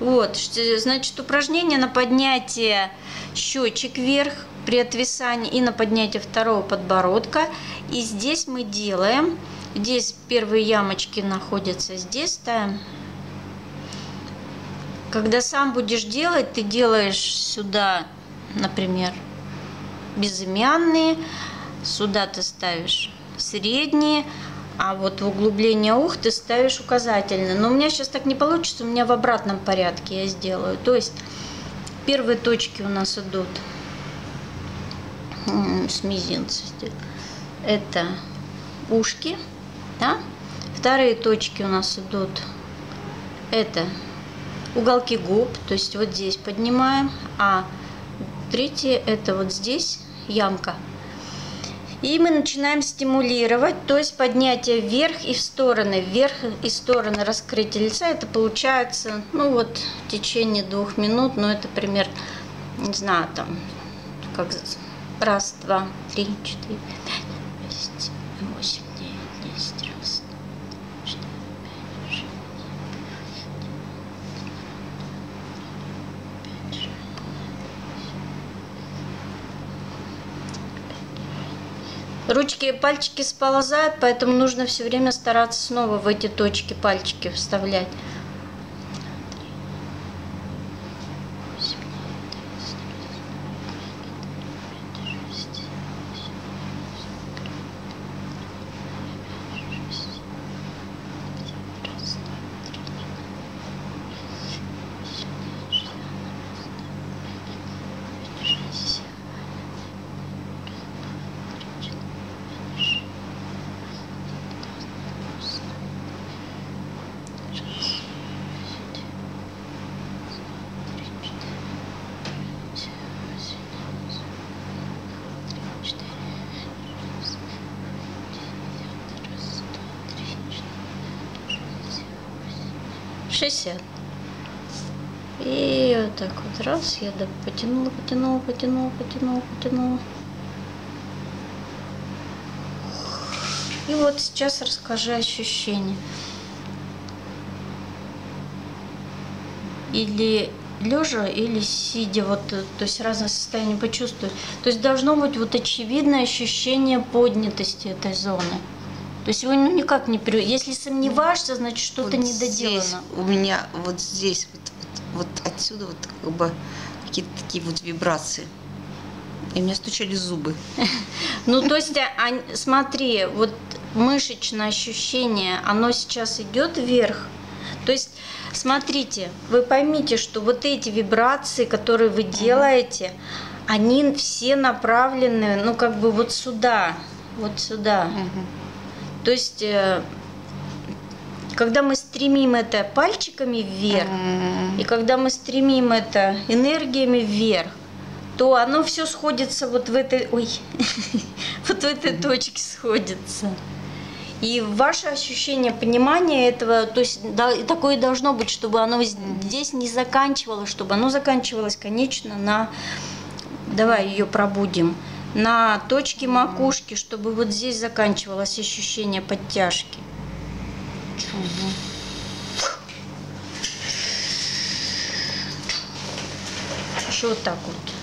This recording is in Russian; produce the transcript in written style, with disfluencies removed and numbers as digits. Вот, значит, упражнение на поднятие щечек вверх при отвисании и на поднятие второго подбородка. И здесь мы делаем, здесь первые ямочки находятся, здесь ставим. Когда сам будешь делать, ты делаешь сюда, например, безымянные, сюда ты ставишь средние, а вот в углубление ух ты ставишь указательный. Но у меня сейчас так не получится, у меня в обратном порядке я сделаю. То есть первые точки у нас идут с мизинца. Это ушки, да? Вторые точки у нас идут, это уголки губ, то есть вот здесь поднимаем, а третье это вот здесь ямка. И мы начинаем стимулировать, то есть поднятие вверх и в стороны раскрытие лица. Это получается, ну вот в течение 2 минут, но это примерно, не знаю, там, как раз, два, три, четыре, пять, шесть, восемь, девять, 10 раз. Ручки и пальчики сползают, поэтому нужно все время стараться снова в эти точки пальчики вставлять. И вот так вот раз, я потянула, потянула, потянула, потянула, потянула. И вот сейчас расскажи ощущения. Или лежа, или сидя, вот, то есть разное состояние почувствовать. То есть должно быть вот очевидное ощущение поднятости этой зоны. То есть его никак не переводит. Если сомневаешься, значит что-то вот недоделано. У меня вот здесь, вот отсюда вот как бы какие-то такие вот вибрации. И у меня стучали зубы. Ну, то есть, смотри, вот мышечное ощущение, оно сейчас идет вверх. То есть, смотрите, вы поймите, что вот эти вибрации, которые вы делаете, они все направлены, ну, как бы вот сюда, вот сюда. То есть, когда мы стремим это пальчиками вверх, и когда мы стремим это энергиями вверх, то оно все сходится вот в этой, ой, вот в этой точке сходится. И ваше ощущение понимания этого, то есть такое должно быть, чтобы оно здесь не заканчивалось, чтобы оно заканчивалось, конечно, на, давай ее пробудим, на точке макушки, чтобы вот здесь заканчивалось ощущение подтяжки. Что вот так вот.